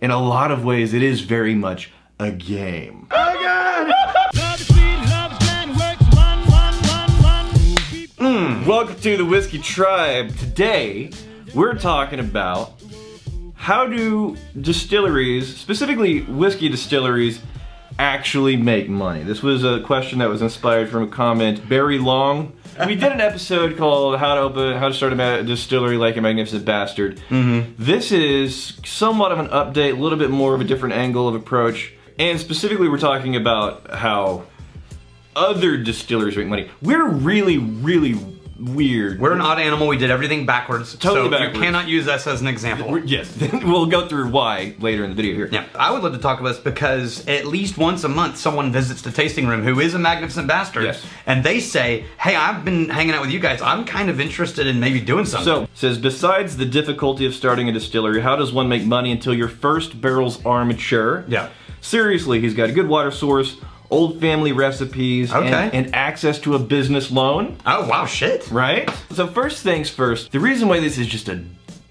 in a lot of ways, it is very much a game. Oh God! Welcome to the Whiskey Tribe. Today, we're talking about how do distilleries, specifically whiskey distilleries, actually make money. This was a question that was inspired from a comment, Barry Long. We did an episode called How to Start a Distillery Like a Magnificent Bastard. Mm-hmm. This is somewhat of an update, a little bit more of a different angle of approach. And specifically, we're talking about how other distilleries make money. We're really, really weird. We're an odd animal. We did everything backwards. Totally backwards. You cannot use us as an example. Yes. We'll go through why later in the video here. Yeah. I would love to talk about this because at least once a month someone visits the tasting room who is a magnificent bastard. Yes. And they say, hey, I've been hanging out with you guys. I'm kind of interested in maybe doing something. So, it says, besides the difficulty of starting a distillery, how does one make money until your first barrels are mature? Yeah. Seriously, he's got a good water source, old family recipes, okay, and access to a business loan. Oh, wow, shit. Right? So first things first, the reason why this is just a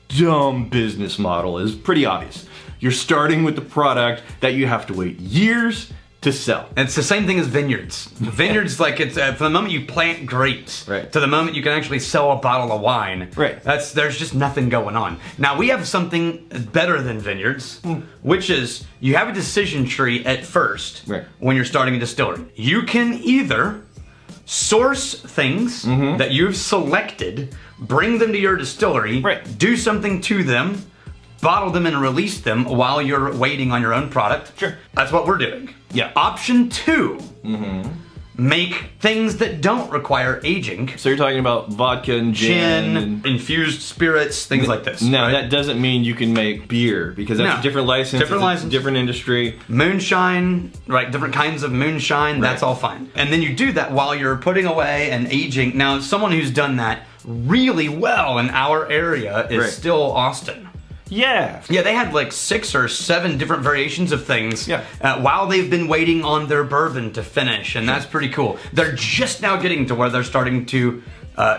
dumb business model is pretty obvious. You're starting with the product that you have to wait years to sell. And it's the same thing as vineyards. Vineyards, like, it's from the moment you plant grapes, right, to the moment you can actually sell a bottle of wine, right, there's just nothing going on. Now we have something better than vineyards, which is you have a decision tree at first, right, when you're starting a distillery. You can either source things that you've selected, bring them to your distillery, right, do something to them, bottle them and release them while you're waiting on your own product. Sure. That's what we're doing. Yeah. Option two, make things that don't require aging. So you're talking about vodka and gin, infused spirits, things like this. No, right? That doesn't mean you can make beer because that's a different license, different industry. Moonshine, right, different kinds of moonshine, that's all fine. And then you do that while you're putting away and aging. Now, someone who's done that really well in our area is Still Austin. Yeah. Yeah, they had like 6 or 7 different variations of things while they've been waiting on their bourbon to finish, and that's pretty cool. They're just now getting to where they're starting to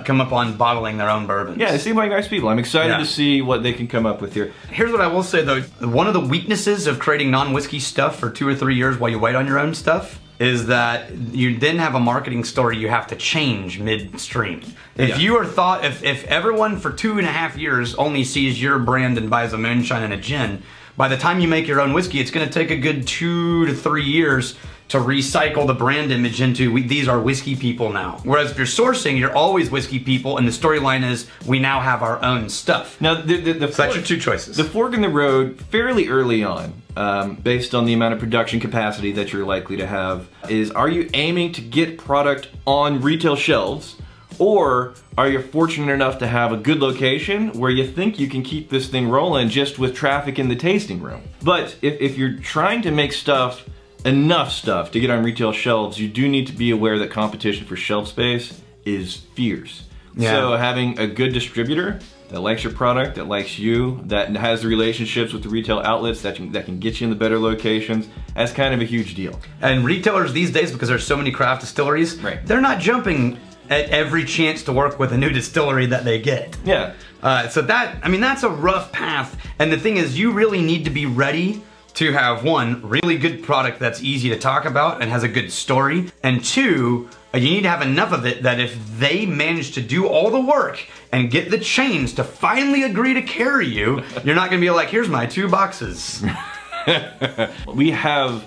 come up on bottling their own bourbons. Yeah, they seem like nice people. I'm excited to see what they can come up with here. Here's what I will say though, one of the weaknesses of creating non-whiskey stuff for 2 or 3 years while you wait on your own stuff is that you then have a marketing story you have to change midstream. If you are if everyone for 2.5 years only sees your brand and buys a moonshine and a gin, by the time you make your own whiskey, it's gonna take a good 2 to 3 years to recycle the brand image into, these are whiskey people now. Whereas if you're sourcing, you're always whiskey people, and the storyline is, we now have our own stuff. Now, so that's your 2 choices. The fork in the road, fairly early on, based on the amount of production capacity that you're likely to have, is are you aiming to get product on retail shelves, or are you fortunate enough to have a good location where you think you can keep this thing rolling just with traffic in the tasting room? But if you're trying to make stuff, enough stuff to get on retail shelves, you do need to be aware that competition for shelf space is fierce. Yeah. So having a good distributor that likes your product, that likes you, that has the relationships with the retail outlets that can get you in the better locations, that's kind of a huge deal. And retailers these days, because there's so many craft distilleries, they're not jumping at every chance to work with a new distillery that they get. Yeah. So that, I mean, that's a rough path. And the thing is, you really need to be ready to have, 1, really good product that's easy to talk about and has a good story, and 2, you need to have enough of it that if they manage to do all the work and get the chains to finally agree to carry you, you're not gonna be like, here's my 2 boxes. We have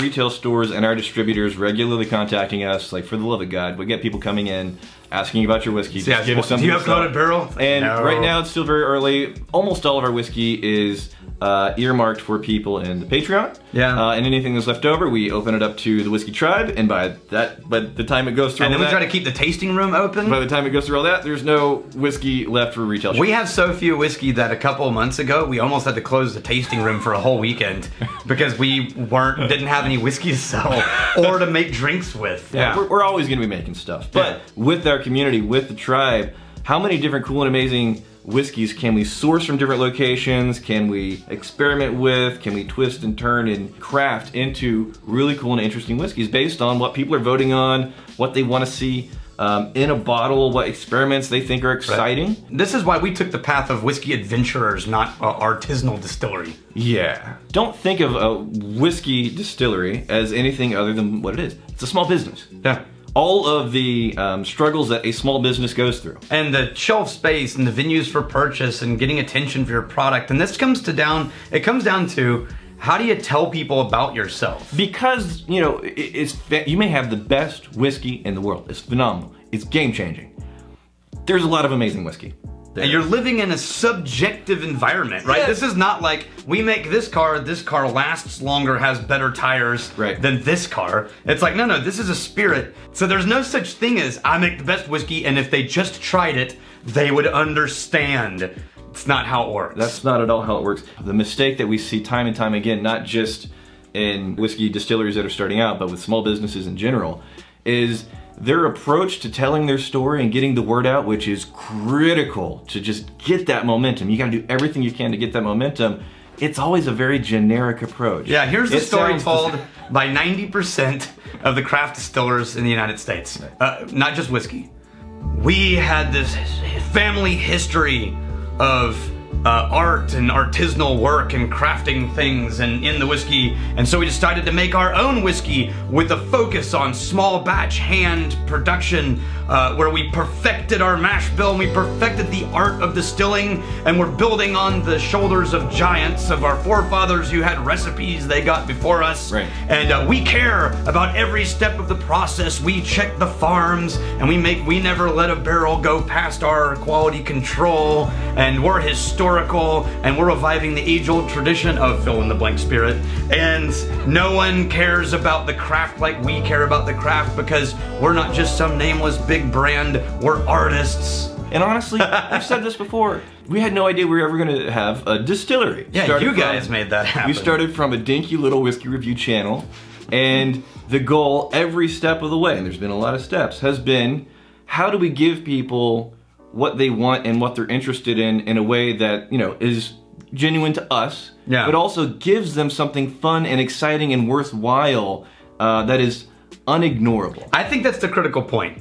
retail stores and our distributors regularly contacting us, like, for the love of God, we get people coming in asking about your whiskey. So give us something. Do you have Crowded Barrel? And right now it's still very early. Almost all of our whiskey is earmarked for people in the Patreon. Yeah. And anything that's left over, we open it up to the Whiskey Tribe, and by the time it goes through all that, and then we try to keep the tasting room open. By the time it goes through all that, there's no whiskey left for retail shops. We have so few whiskey that a couple of months ago we almost had to close the tasting room for a whole weekend because we didn't have any whiskey to sell or to make drinks with. Yeah. We're always gonna be making stuff, but with our community, with the tribe, how many different cool and amazing whiskeys can we source from different locations? Can we experiment with? Can we twist and turn and craft into really cool and interesting whiskeys based on what people are voting on, what they want to see in a bottle, what experiments they think are exciting. Right. This is why we took the path of whiskey adventurers, not artisanal distillery. Yeah. Don't think of a whiskey distillery as anything other than what it is. It's a small business. Yeah. All of the struggles that a small business goes through. And the shelf space and the venues for purchase and getting attention for your product. And this comes to it comes down to how do you tell people about yourself? Because, you know, you may have the best whiskey in the world. It's phenomenal. It's game-changing. There's a lot of amazing whiskey. And you're living in a subjective environment, right? Yes. This is not like, we make this car lasts longer, has better tires than this car. It's like, no, no, this is a spirit. So there's no such thing as, I make the best whiskey, and if they just tried it, they would understand. It's not how it works. That's not at all how it works. The mistake that we see time and time again, not just in whiskey distilleries that are starting out, but with small businesses in general, is their approach to telling their story and getting the word out, which is critical to just get that momentum. You gotta do everything you can to get that momentum. It's always a very generic approach. Yeah, here's the story told by 90% of the craft distillers in the United States. Not just whiskey. We had this family history of art and artisanal work and crafting things and in the whiskey, and so we decided to make our own whiskey with a focus on small batch hand production, where we perfected our mash bill and we perfected the art of distilling, and we're building on the shoulders of giants, of our forefathers who had recipes they got before us, and we care about every step of the process. We check the farms and we never let a barrel go past our quality control, and we're historical, and we're reviving the age-old tradition of fill-in-the-blank spirit. And no one cares about the craft like we care about the craft, because we're not just some nameless big brand, we're artists. And honestly, I've said this before, we had no idea we were ever gonna have a distillery. Yeah, you guys made that happen. We started from a dinky little whiskey review channel, and the goal every step of the way, and there's been a lot of steps, has been how do we give people what they want and what they're interested in a way that, you know, is genuine to us, but also gives them something fun and exciting and worthwhile that is unignorable. I think that's the critical point.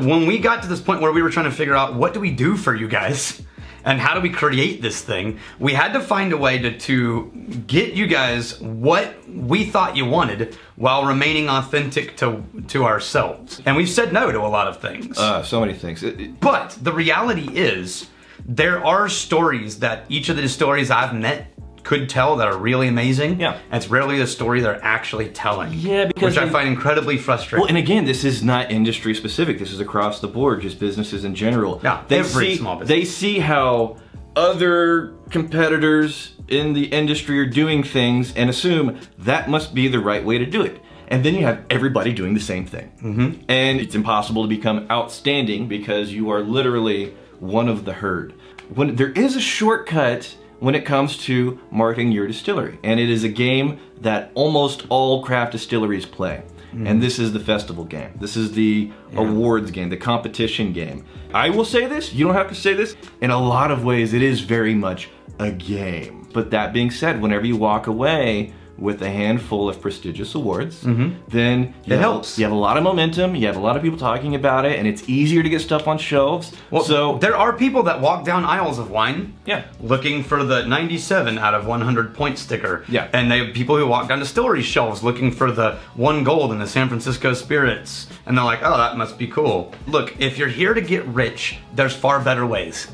When we got to this point where we were trying to figure out what do we do for you guys and how do we create this thing, we had to find a way to get you guys what we thought you wanted while remaining authentic to ourselves. And we've said no to a lot of things. So many things. But the reality is, there are stories that each of the distilleries I've met could tell that are really amazing. Yeah. And it's rarely the story they're actually telling. Yeah, because I find incredibly frustrating. Well, and again, this is not industry specific. This is across the board, just businesses in general. Yeah, every small business. They see how other competitors in the industry are doing things and assume that must be the right way to do it. And then you have everybody doing the same thing. Mm-hmm. And it's impossible to become outstanding because you are literally one of the herd. When there is a shortcut when it comes to marketing your distillery. And it is a game that almost all craft distilleries play. And this is the festival game. This is the awards game, the competition game. I will say this, you don't have to say this. In a lot of ways, it is very much a game. But that being said, whenever you walk away with a handful of prestigious awards, then it helps. You have a lot of momentum, you have a lot of people talking about it, and it's easier to get stuff on shelves. Well, so there are people that walk down aisles of wine looking for the 97 out of 100 point sticker. Yeah. And they have people who walk down distillery shelves looking for the 1 gold in the San Francisco Spirits. And they're like, oh, that must be cool. Look, if you're here to get rich, there's far better ways.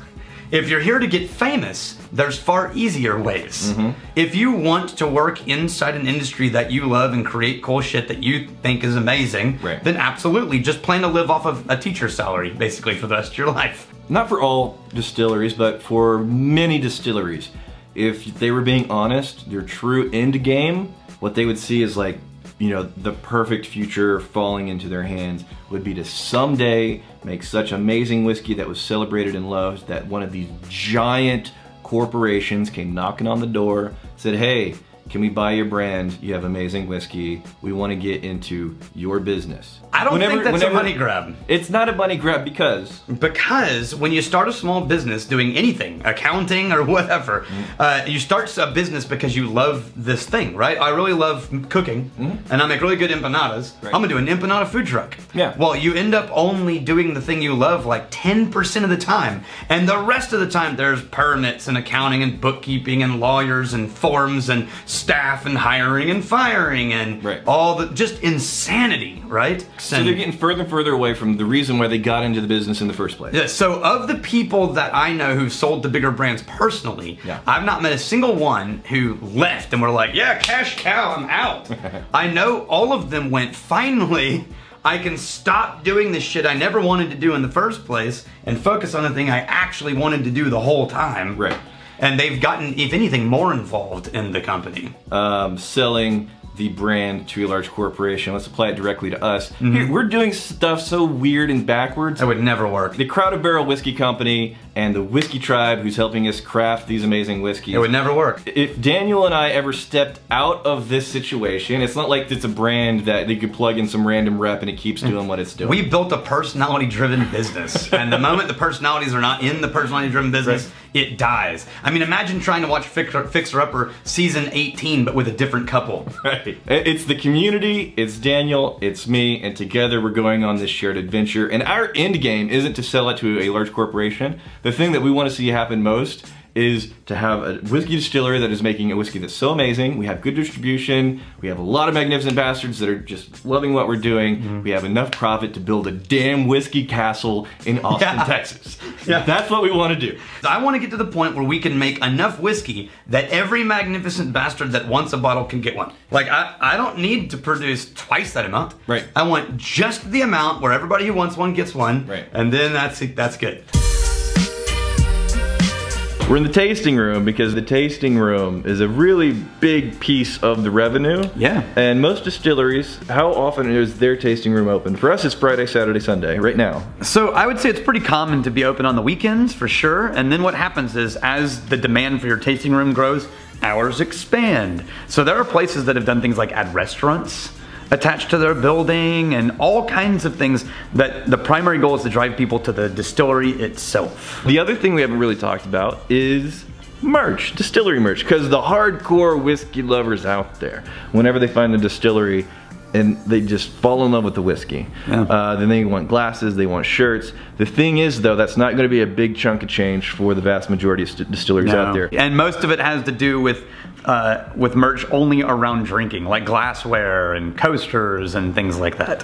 If you're here to get famous, there's far easier ways. If you want to work inside an industry that you love and create cool shit that you think is amazing, then absolutely just plan to live off of a teacher's salary basically for the rest of your life. Not for all distilleries, but for many distilleries. If they were being honest, their true end game, what they would see is like, you know, the perfect future falling into their hands would be to someday make such amazing whiskey that was celebrated and loved that one of these giant corporations came knocking on the door, said, hey, can we buy your brand? You have amazing whiskey. We want to get into your business. I don't think that's a money grab. It's not a money grab because? Because when you start a small business doing anything, accounting or whatever, you start a business because you love this thing, right? I really love cooking and I make really good empanadas. Right. I'm gonna do an empanada food truck. Yeah. Well, you end up only doing the thing you love like 10% of the time. And the rest of the time there's permits and accounting and bookkeeping and lawyers and forms and staff and hiring and firing and all the just insanity, right? So they're getting further and further away from the reason why they got into the business in the first place. Yeah, so of the people that I know who've sold to bigger brands personally, I've not met a single one who left and were like, yeah, cash cow, I'm out. I know all of them went, finally, I can stop doing this shit I never wanted to do in the first place and focus on the thing I actually wanted to do the whole time. Right. And they've gotten, if anything, more involved in the company. Selling the brand to a large corporation. Let's apply it directly to us. Here, we're doing stuff so weird and backwards. That would never work. The Crowded Barrel Whiskey Company and the Whiskey Tribe, who's helping us craft these amazing whiskeys. It would never work. If Daniel and I ever stepped out of this situation, it's not like it's a brand that they could plug in some random rep and it keeps doing what it's doing. We built a personality-driven business. And the moment the personalities are not in the personality-driven business, it dies. I mean, imagine trying to watch Fixer Upper season 18, but with a different couple. Right. It's the community, it's Daniel, it's me, and together we're going on this shared adventure. And our end game isn't to sell it to a large corporation. The thing that we want to see happen most is to have a whiskey distillery that is making a whiskey that's so amazing. We have good distribution. We have a lot of magnificent bastards that are just loving what we're doing. We have enough profit to build a damn whiskey castle in Austin, Texas. That's what we want to do. So I want to get to the point where we can make enough whiskey that every magnificent bastard that wants a bottle can get one. Like, I don't need to produce twice that amount. Right. I want just the amount where everybody who wants one gets one. Right. And then that's good. We're in the tasting room because the tasting room is a really big piece of the revenue. Yeah. And most distilleries, how often is their tasting room open? For us, it's Friday, Saturday, Sunday, right now. So I would say it's pretty common to be open on the weekends, for sure. And then what happens is, as the demand for your tasting room grows, hours expand. So there are places that have done things like add restaurants attached to their building and all kinds of things, that the primary goal is to drive people to the distillery itself. The other thing we haven't really talked about is merch, distillery merch, because the hardcore whiskey lovers out there, whenever they find a distillery and they just fall in love with the whiskey, then they want glasses, they want shirts. The thing is, though, that's not gonna be a big chunk of change for the vast majority of distilleries out there. And most of it has to do with merch only around drinking, like glassware and coasters and things like that.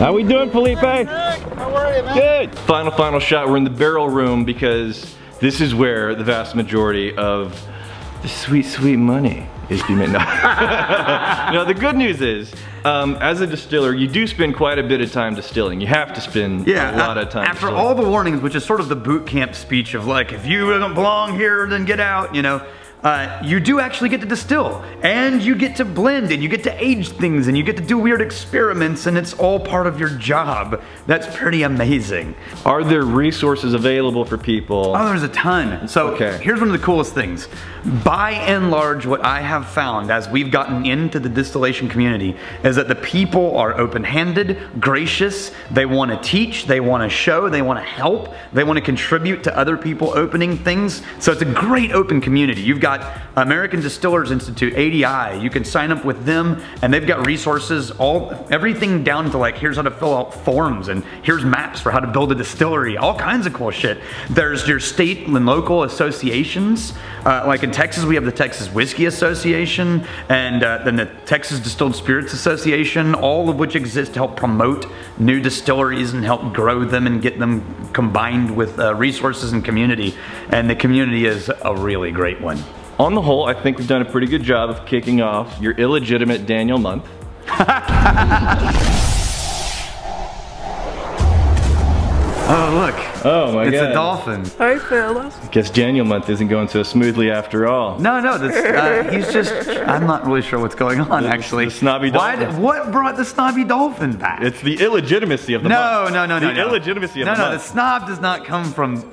How we doing, Felipe? Hey, how are you, man? Good. Final shot, we're in the barrel room because this is where the vast majority of the sweet, sweet money is being made. No, the good news is, as a distiller, you do spend quite a bit of time distilling. You have to spend a lot of time after distilling. All the warnings, which is sort of the boot camp speech of like, if you don't belong here, then get out, you know. You do actually get to distill, and you get to blend, and you get to age things, and you get to do weird experiments, and it's all part of your job. That's pretty amazing. Are there resources available for people? Oh, there's a ton. So here's one of the coolest things. By and large, what I have found as we've gotten into the distillation community is that the people are open-handed, gracious, they want to teach, they want to show, they want to help, they want to contribute to other people opening things. So it's a great open community. You've got American Distillers Institute, ADI. You can sign up with them, and they've got resources, everything down to like, here's how to fill out forms, and here's maps for how to build a distillery, all kinds of cool shit. There's your state and local associations. Like in Texas, we have the Texas Whiskey Association, and then the Texas Distilled Spirits Association, all of which exist to help promote new distilleries and help grow them and get them combined with resources and community. And the community is a really great one. On the whole, I think we've done a pretty good job of kicking off your illegitimate Daniel month. Oh, look. Oh, my God. It's a dolphin. Hi, fellas. I guess Daniel month isn't going so smoothly after all. No, no, he's just, I'm not really sure what's going on, actually. The snobby dolphin. What brought the snobby dolphin back? It's the illegitimacy of the month. No, no, no, no. The illegitimacy of the month. No, no, the snob does not come from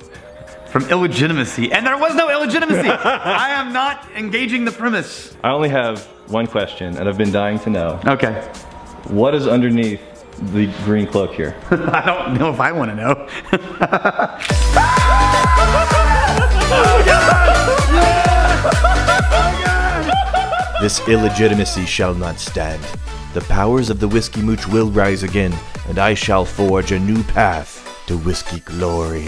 From illegitimacy. And there was no illegitimacy! I am not engaging the premise. I only have one question, and I've been dying to know. Okay. What is underneath the green cloak here? I don't know if I want to know. Oh, God! Yeah! Oh, God! This illegitimacy shall not stand. The powers of the Whiskey Mooch will rise again, and I shall forge a new path to whiskey glory.